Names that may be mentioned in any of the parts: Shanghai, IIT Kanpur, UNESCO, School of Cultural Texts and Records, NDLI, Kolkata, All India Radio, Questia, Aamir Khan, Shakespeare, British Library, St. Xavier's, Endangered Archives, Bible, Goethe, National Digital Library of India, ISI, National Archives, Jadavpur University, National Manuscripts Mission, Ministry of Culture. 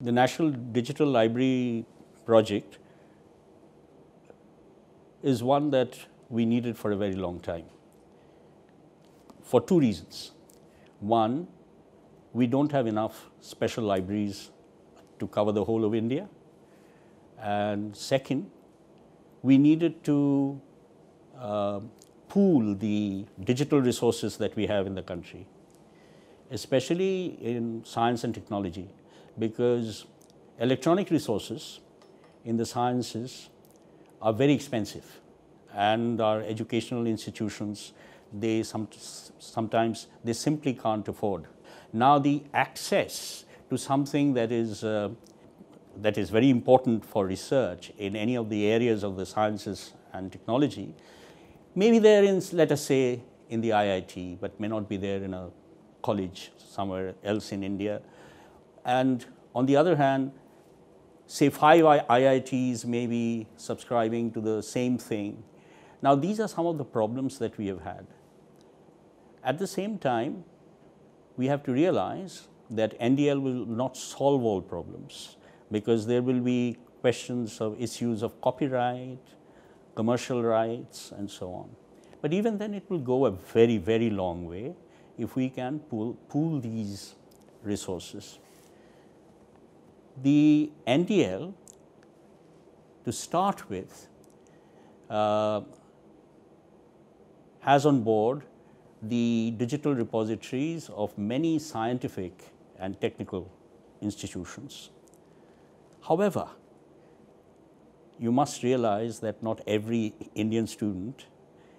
The National Digital Library project is one that we needed for a very long time for two reasons. One, we don't have enough special libraries to cover the whole of India. And second, we needed to pool the digital resources that we have in the country, especially in science and technology, because electronic resources in the sciences are very expensive, and our educational institutions, they sometimes they simply can't afford. Now the access to something that is very important for research in any of the areas of the sciences and technology may be there in, let us say, in the IIT, but may not be there in a college somewhere else in India. And on the other hand, say 5 IITs may be subscribing to the same thing. Now these are some of the problems that we have had. At the same time, we have to realize that NDL will not solve all problems, because there will be questions of issues of copyright, commercial rights, and so on. But even then, it will go a very, very long way if we can pool these resources. The NDL, to start with, has on board the digital repositories of many scientific and technical institutions. However, you must realize that not every Indian student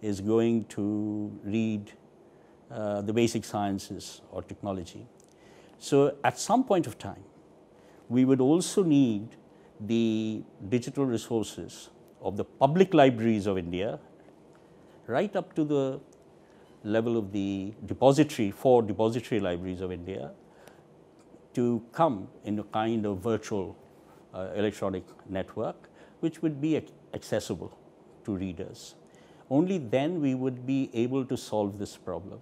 is going to read the basic sciences or technology. So at some point of time, we would also need the digital resources of the public libraries of India, right up to the level of the depository, 4 depository libraries of India, to come in a kind of virtual electronic network, which would be accessible to readers. Only then we would be able to solve this problem.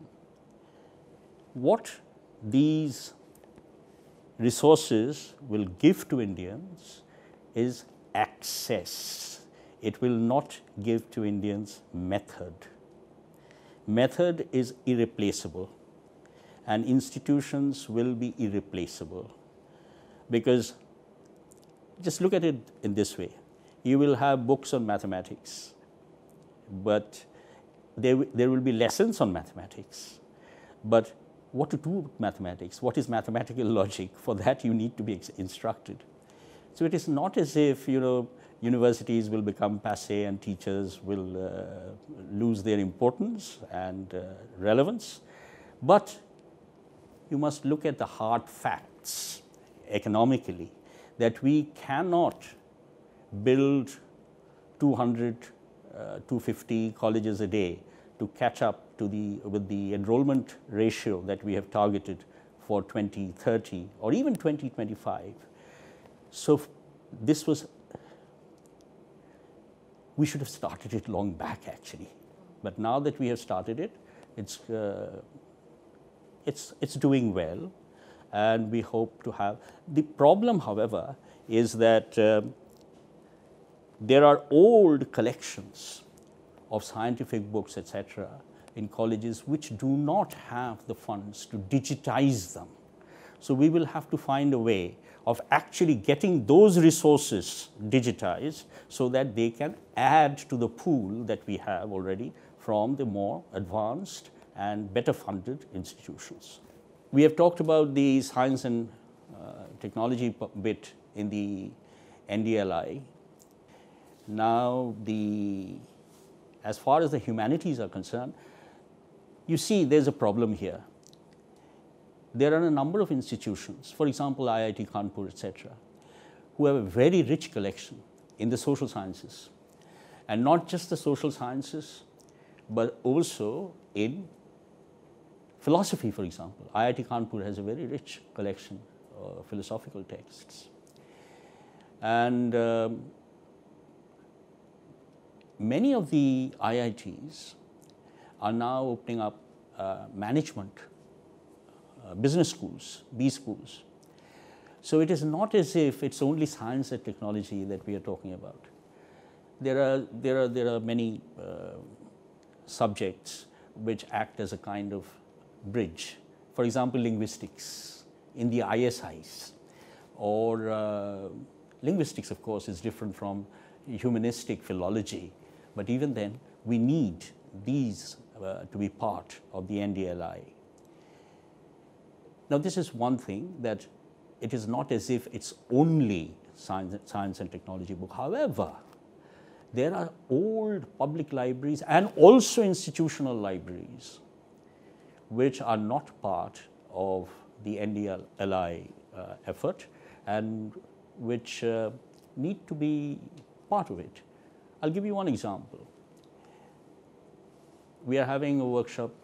What these resources will give to Indians is access. It will not give to Indians method. Method is irreplaceable, and institutions will be irreplaceable, because just look at it in this way. You will have books on mathematics, but there will be lessons on mathematics. But what to do with mathematics? What is mathematical logic? For that, you need to be instructed. So it is not as if, you know, universities will become passé and teachers will lose their importance and relevance. But you must look at the hard facts economically, that we cannot build 200, 250 colleges a day to catch up to with the enrollment ratio that we have targeted for 2030 or even 2025. So this was, we should have started it long back actually, but now that we have started it, it's doing well, and we hope to have. The problem, however, is that there are old collections of scientific books, etc., in colleges which do not have the funds to digitize them. So we will have to find a way of actually getting those resources digitized so that they can add to the pool that we have already from the more advanced and better funded institutions. We have talked about the science and technology bit in the NDLI. Now, as far as the humanities are concerned, you see there's a problem here. There are a number of institutions, for example, IIT Kanpur, etc., who have a very rich collection in the social sciences. And not just the social sciences, but also in philosophy, for example. IIT Kanpur has a very rich collection of philosophical texts. And many of the IITs are now opening up management, business schools, B schools, So it is not as if it's only science and technology that we are talking about. There are many subjects which act as a kind of bridge. For example, linguistics in the ISIs, or linguistics, of course, is different from humanistic philology, but even then we need these to be part of the NDLI. Now, this is one thing, that it is not as if it's only science and technology book. However, there are old public libraries and also institutional libraries which are not part of the NDLI effort and which need to be part of it. I'll give you one example. We are having a workshop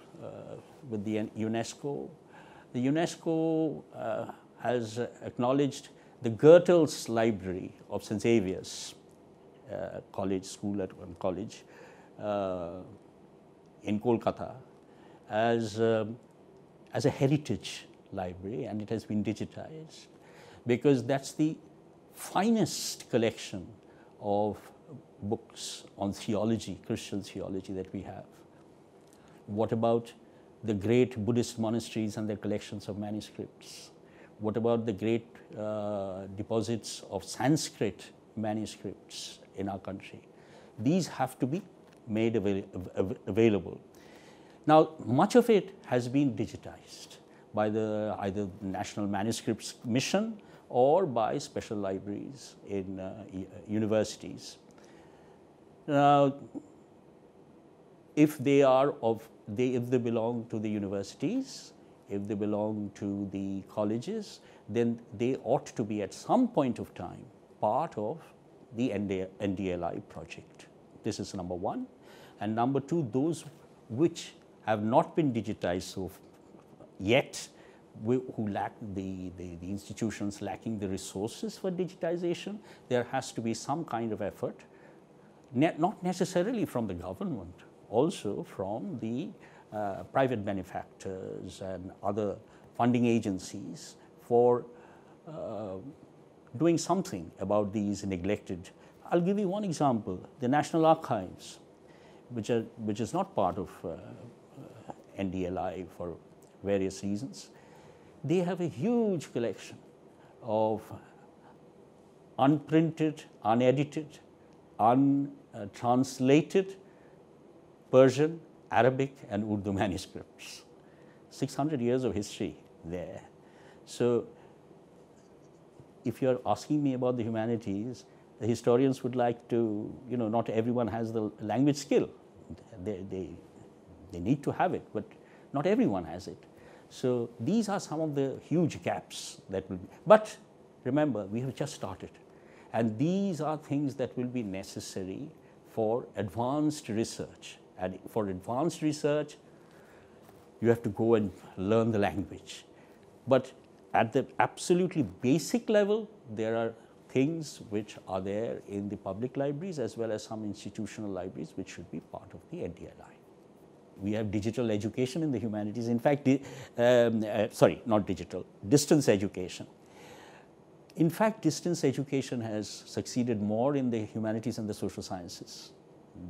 with the UNESCO. The UNESCO has acknowledged the Goethe's library of St. Xavier's College in Kolkata as a heritage library, and it has been digitized because that's the finest collection of books on theology, Christian theology, that we have. What about the great Buddhist monasteries and their collections of manuscripts? What about the great deposits of Sanskrit manuscripts in our country? These have to be made available. Now, much of it has been digitized by the either National Manuscripts Mission or by special libraries in universities. Now, if they are if they belong to the universities, if they belong to the colleges, then they ought to be at some point of time part of the NDLI project. This is number one. And number two, those which have not been digitized so yet, who lack the institutions lacking the resources for digitization, there has to be some kind of effort, not necessarily from the government, also from the private benefactors and other funding agencies, for doing something about these neglected. I'll give you one example, the National Archives, which is not part of NDLI for various reasons. They have a huge collection of unprinted, unedited, untranslated Persian, Arabic and Urdu manuscripts. 600 years of history there. So if you're asking me about the humanities, the historians would like to, you know, not everyone has the language skill. They need to have it, but not everyone has it. So these are some of the huge gaps that will be. But remember, we have just started. And these are things that will be necessary for advanced research. And for advanced research, you have to go and learn the language. But at the absolutely basic level, there are things which are there in the public libraries as well as some institutional libraries which should be part of the NDLI. We have digital education in the humanities. In fact, distance education. In fact, distance education has succeeded more in the humanities and the social sciences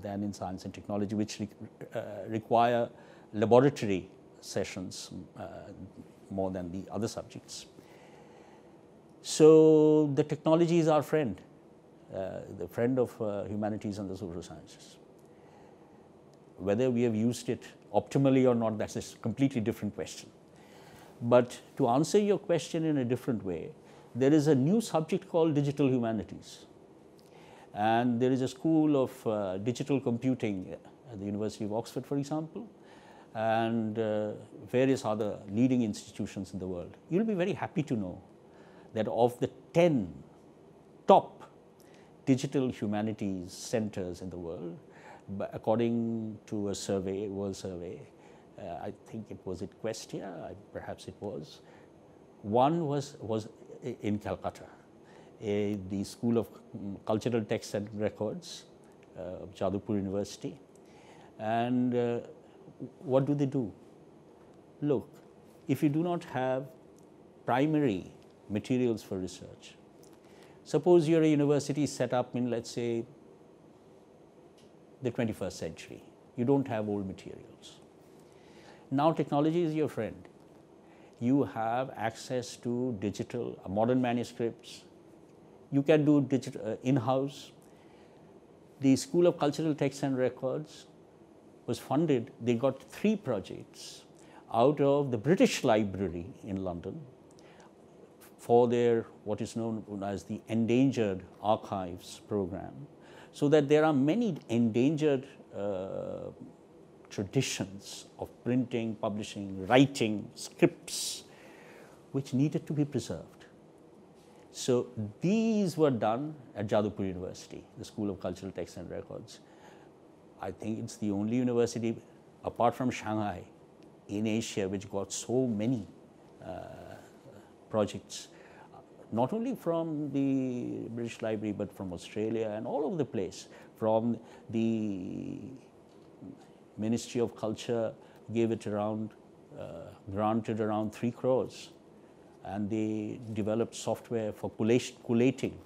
than in science and technology, which require laboratory sessions more than the other subjects. So the technology is our friend, the friend of humanities and the social sciences. Whether we have used it optimally or not, that's a completely different question. But to answer your question in a different way, there is a new subject called digital humanities. And there is a school of digital computing at the University of Oxford, for example, and various other leading institutions in the world. You'll be very happy to know that of the 10 top digital humanities centers in the world, according to a survey, world survey, I think it was Questia, perhaps it was, one was in Calcutta. The School of Cultural Texts and Records of Jadavpur University. And what do? Look, if you do not have primary materials for research. Suppose you're a university set up in, let's say, the 21st century. You don't have old materials. Now technology is your friend. You have access to digital, modern manuscripts. You can do digital in-house. The School of Cultural Texts and Records was funded. They got 3 projects out of the British Library in London for their what is known as the Endangered Archives program, so that there are many endangered traditions of printing, publishing, writing, scripts, which needed to be preserved. So these were done at Jadavpur University, the School of Cultural Texts and Records. I think it's the only university, apart from Shanghai, in Asia, which got so many projects, not only from the British Library, but from Australia and all over the place. From the Ministry of Culture, gave it around, granted around 3 crores, and they developed software for collating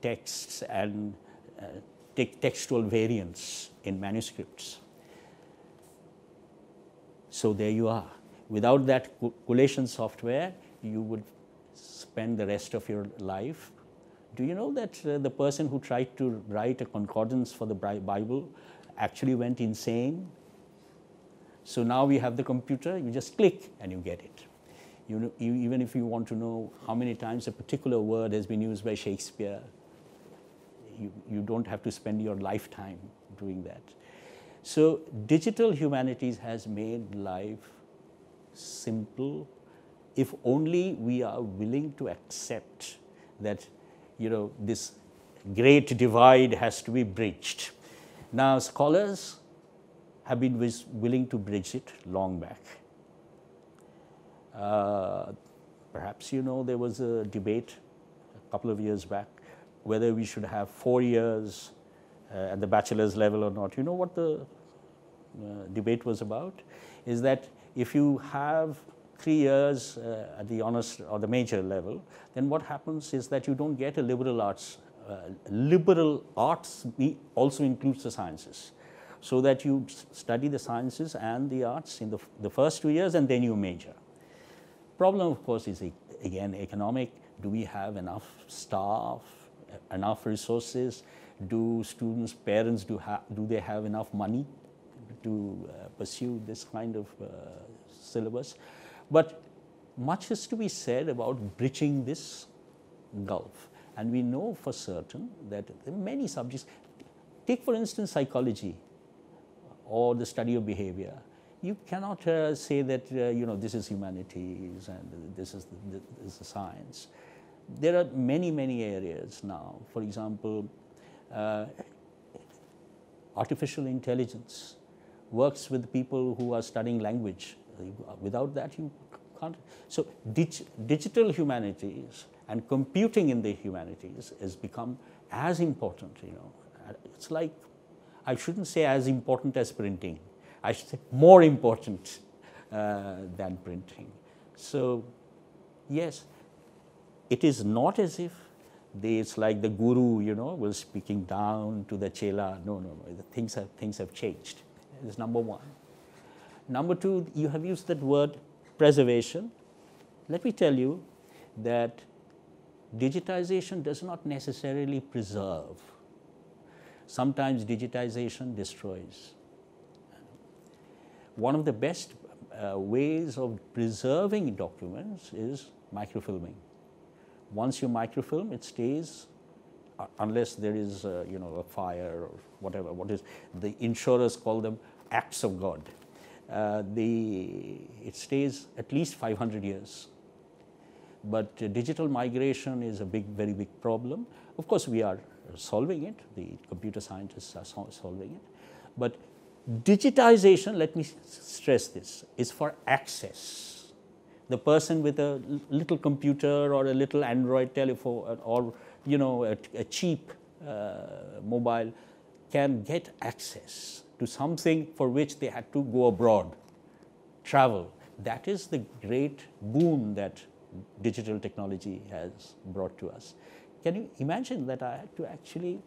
texts and textual variants in manuscripts. So there you are. Without that collation software, you would spend the rest of your life. Do you know that the person who tried to write a concordance for the Bible actually went insane? So now we have the computer, you just click and you get it. You know, even if you want to know how many times a particular word has been used by Shakespeare, you don't have to spend your lifetime doing that. So digital humanities has made life simple, if only we are willing to accept that, you know, this great divide has to be bridged. Now scholars have been willing to bridge it long back. Perhaps you know there was a debate a couple of years back whether we should have 4 years at the bachelor's level or not. You know what the debate was about? Is that if you have 3 years at the honors or the major level, then what happens is that you don't get a liberal arts. Liberal arts also includes the sciences, so that you study the sciences and the arts in the first 2 years and then you major. Problem, of course, is again economic. Do we have enough staff, enough resources? Do students, parents, do they have enough money to pursue this kind of syllabus? But much is to be said about bridging this gulf. And we know for certain that many subjects, take for instance psychology or the study of behavior. You cannot say that, you know, this is humanities and this is the science. There are many, many areas now. For example, artificial intelligence works with people who are studying language. Without that, you can't. So digital humanities and computing in the humanities has become as important, you know. It's like, I shouldn't say as important as printing. I should say more important than printing. So, yes, it is not as if it's like the guru, you know, was speaking down to the chela. No, no, no. Things have changed. Is number one. Number two, you have used that word preservation. Let me tell you that digitization does not necessarily preserve. Sometimes digitization destroys. One of the best ways of preserving documents is microfilming. Once you microfilm, it stays, unless there is you know, a fire or whatever. What is the insurers call them acts of God. It stays at least 500 years. But digital migration is a very big problem. Of course, we are solving it. The computer scientists are solving it. But digitization, let me stress this, is for access. The person with a little computer or a little Android telephone or, you know, a cheap mobile can get access to something for which they had to go abroad, travel. That is the great boon that digital technology has brought to us. Can you imagine that I had to actually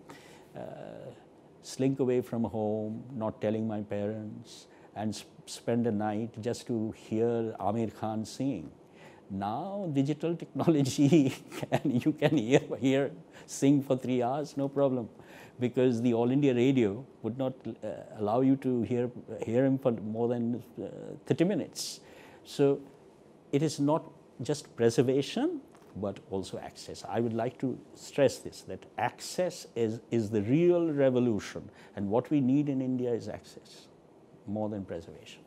slink away from home, not telling my parents, and spend a night just to hear Aamir Khan sing? Now digital technology, you can hear sing for 3 hours, no problem, because the All India Radio would not allow you to hear him for more than 30 minutes. So it is not just preservation, but also access. I would like to stress this, that access is the real revolution, and what we need in India is access more than preservation.